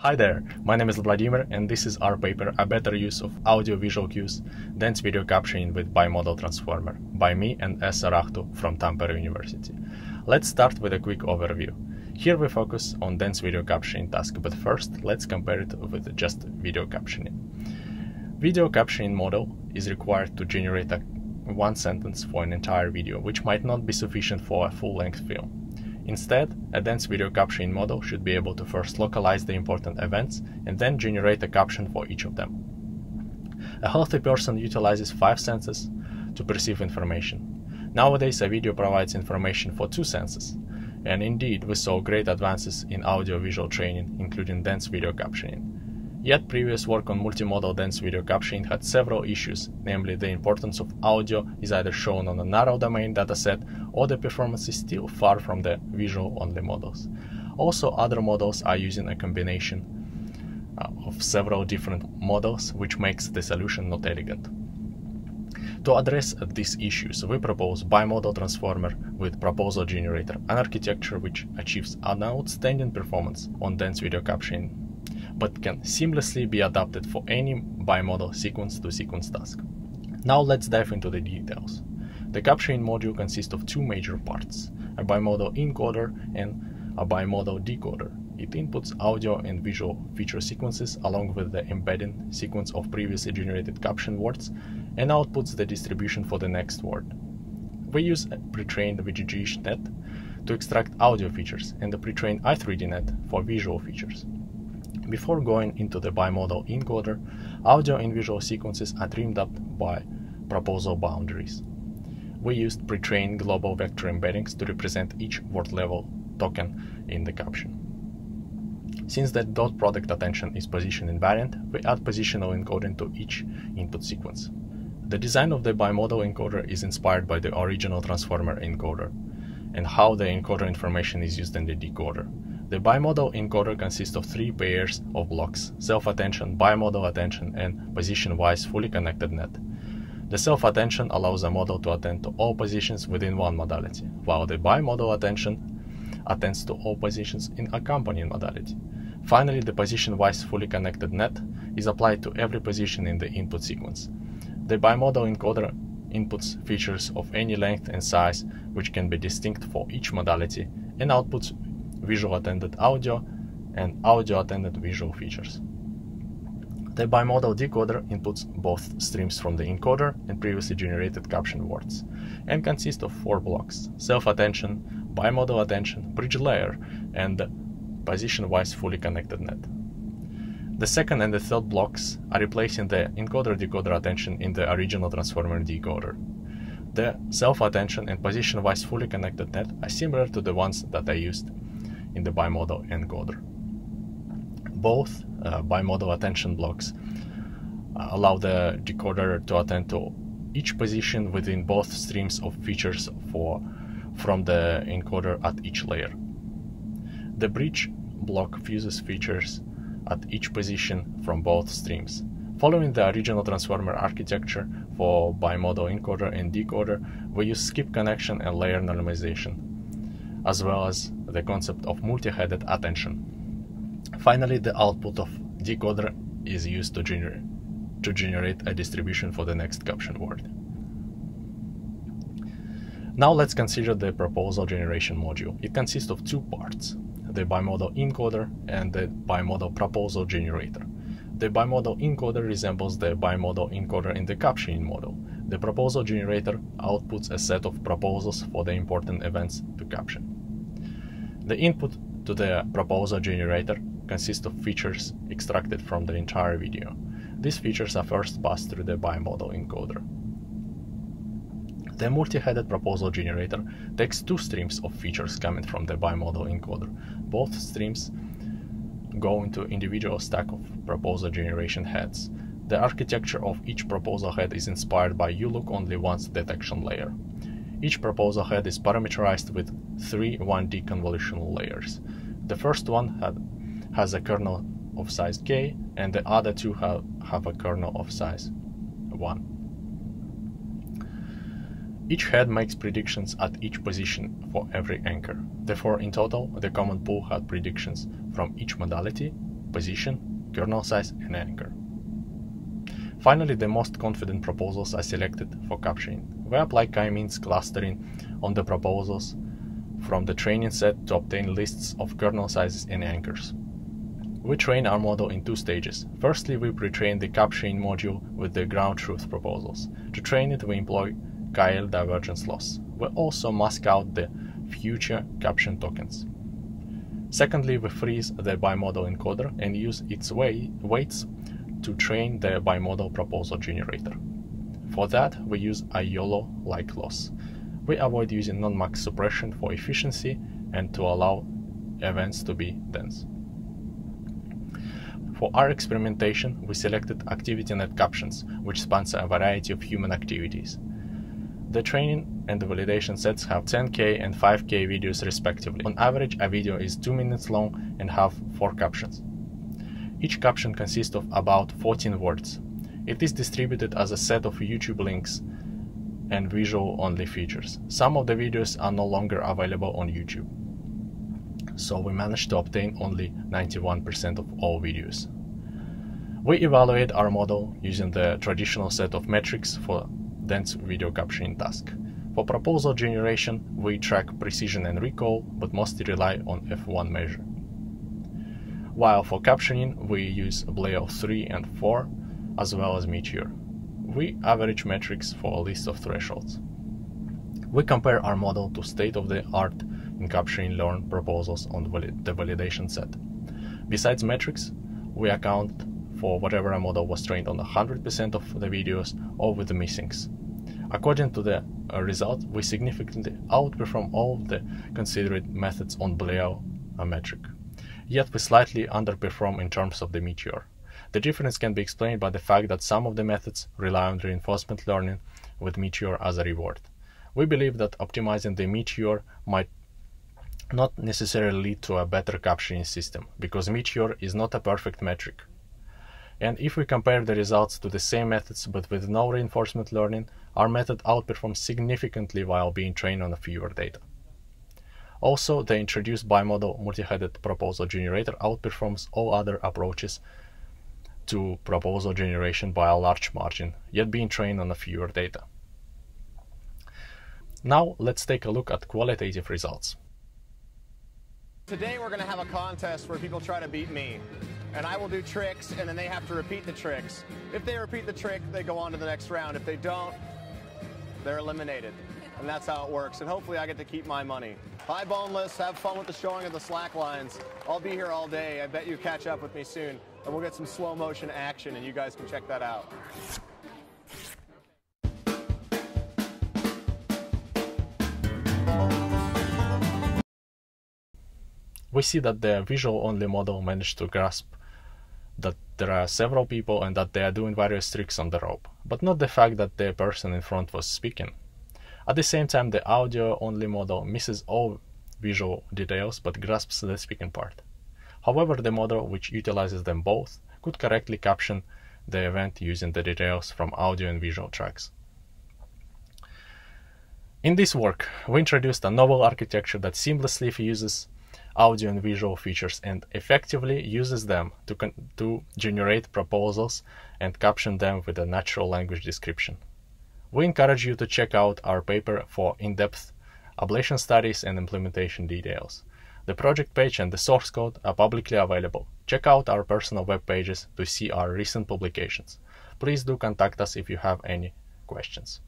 Hi there, my name is Vladimir and this is our paper A Better Use of Audio-Visual Cues, Dense Video Captioning with Bimodal Transformer, by me and Esa Rahtu from Tampere University. Let's start with a quick overview. Here we focus on dense video captioning task, but first let's compare it with just video captioning. Video captioning model is required to generate one sentence for an entire video, which might not be sufficient for a full-length film. Instead, a dense video captioning model should be able to first localize the important events and then generate a caption for each of them. A healthy person utilizes 5 senses to perceive information. Nowadays, a video provides information for 2 senses. And indeed, we saw great advances in audio-visual training, including dense video captioning. Yet, previous work on multimodal dense video captioning had several issues, namely the importance of audio is either shown on a narrow domain dataset or the performance is still far from the visual-only models. Also, other models are using a combination of several different models, which makes the solution not elegant. To address these issues, we propose bimodal transformer with proposal generator, an architecture which achieves an outstanding performance on dense video captioning, but can seamlessly be adapted for any bimodal sequence-to-sequence task. Now let's dive into the details. The captioning module consists of 2 major parts, a bimodal encoder and a bimodal decoder. It inputs audio and visual feature sequences along with the embedding sequence of previously generated caption words and outputs the distribution for the next word. We use a pre-trained VGGish net to extract audio features and the pre-trained i3d net for visual features. Before going into the bimodal encoder, audio and visual sequences are trimmed up by proposal boundaries. We used pre-trained global vector embeddings to represent each word-level token in the caption. Since the dot product attention is position invariant, we add positional encoding to each input sequence. The design of the bimodal encoder is inspired by the original transformer encoder and how the encoder information is used in the decoder. The bimodal encoder consists of 3 pairs of blocks: self-attention, bimodal attention, and position-wise fully connected net. The self-attention allows a model to attend to all positions within one modality, while the bimodal attention attends to all positions in accompanying modality. Finally, the position-wise fully connected net is applied to every position in the input sequence. The bimodal encoder inputs features of any length and size, which can be distinct for each modality, and outputs visual-attended audio and audio-attended visual features. The bimodal decoder inputs both streams from the encoder and previously generated caption words, and consists of 4 blocks: self-attention, bimodal attention, bridge layer, and position-wise fully connected net. The second and the third blocks are replacing the encoder-decoder attention in the original transformer decoder. The self-attention and position-wise fully connected net are similar to the ones that I used in the bimodal encoder. Both bimodal attention blocks allow the decoder to attend to each position within both streams of features from the encoder at each layer. The bridge block fuses features at each position from both streams. Following the original transformer architecture for bimodal encoder and decoder, we use skip connection and layer normalization, as well as the concept of multi-headed attention. Finally, the output of decoder is used to generate a distribution for the next caption word. Now let's consider the proposal generation module. It consists of 2 parts: the bimodal encoder and the bimodal proposal generator. The bimodal encoder resembles the bimodal encoder in the captioning model. The proposal generator outputs a set of proposals for the important events to caption. The input to the proposal generator consists of features extracted from the entire video. These features are first passed through the bimodal encoder. The multi-headed proposal generator takes 2 streams of features coming from the bimodal encoder. Both streams go into individual stack of proposal generation heads. The architecture of each proposal head is inspired by You-Look-Only-Once detection layer. Each proposal head is parameterized with 3 1D convolutional layers. The first one has a kernel of size k, and the other 2 have a kernel of size 1. Each head makes predictions at each position for every anchor. Therefore, in total, the common pool had predictions from each modality, position, kernel size and anchor. Finally, the most confident proposals are selected for captioning. We apply chi-means clustering on the proposals from the training set to obtain lists of kernel sizes and anchors. We train our model in two stages. Firstly, we pre-train the captioning module with the ground truth proposals. To train it, we employ KL divergence loss. We also mask out the future caption tokens. Secondly, we freeze the bimodal encoder and use its weights to train the bimodal proposal generator. For that, we use IOLO-like loss. We avoid using non-max suppression for efficiency and to allow events to be dense. For our experimentation, we selected ActivityNet Captions, which sponsor a variety of human activities. The training and the validation sets have 10K and 5K videos respectively. On average, a video is 2 minutes long and have 4 captions. Each caption consists of about 14 words. It is distributed as a set of YouTube links and visual-only features. Some of the videos are no longer available on YouTube, so we managed to obtain only 91% of all videos. We evaluate our model using the traditional set of metrics for dense video captioning task. For proposal generation, we track precision and recall, but mostly rely on F1 measure. While for captioning, we use BLEO3 and 4, as well as Meteor. We average metrics for a list of thresholds. We compare our model to state-of-the-art in captioning learn proposals on the validation set. Besides metrics, we account for whatever a model was trained on 100% of the videos or with the missings. According to the result, we significantly outperform all of the considered methods on BLEO metric. Yet we slightly underperform in terms of the Meteor. The difference can be explained by the fact that some of the methods rely on reinforcement learning with Meteor as a reward. We believe that optimizing the Meteor might not necessarily lead to a better captioning system, because Meteor is not a perfect metric. And if we compare the results to the same methods but with no reinforcement learning, our method outperforms significantly while being trained on fewer data. Also, the introduced bimodal multi-headed proposal generator outperforms all other approaches to proposal generation by a large margin, yet being trained on fewer data. Now let's take a look at qualitative results. Today we're going to have a contest where people try to beat me, and I will do tricks and then they have to repeat the tricks. If they repeat the trick, they go on to the next round. If they don't, they're eliminated, and that's how it works, and hopefully I get to keep my money. Hi Boneless, have fun with the showing of the slack lines. I'll be here all day. I bet you catch up with me soon, and we'll get some slow motion action, and you guys can check that out. We see that the visual-only model managed to grasp that there are several people and that they are doing various tricks on the rope, but not the fact that the person in front was speaking. At the same time, the audio-only model misses all visual details but grasps the speaking part. However, the model, which utilizes them both, could correctly caption the event using the details from audio and visual tracks. In this work, we introduced a novel architecture that seamlessly fuses audio and visual features and effectively uses them to generate proposals and caption them with a natural language description. We encourage you to check out our paper for in-depth ablation studies and implementation details. The project page and the source code are publicly available. Check out our personal web pages to see our recent publications. Please do contact us if you have any questions.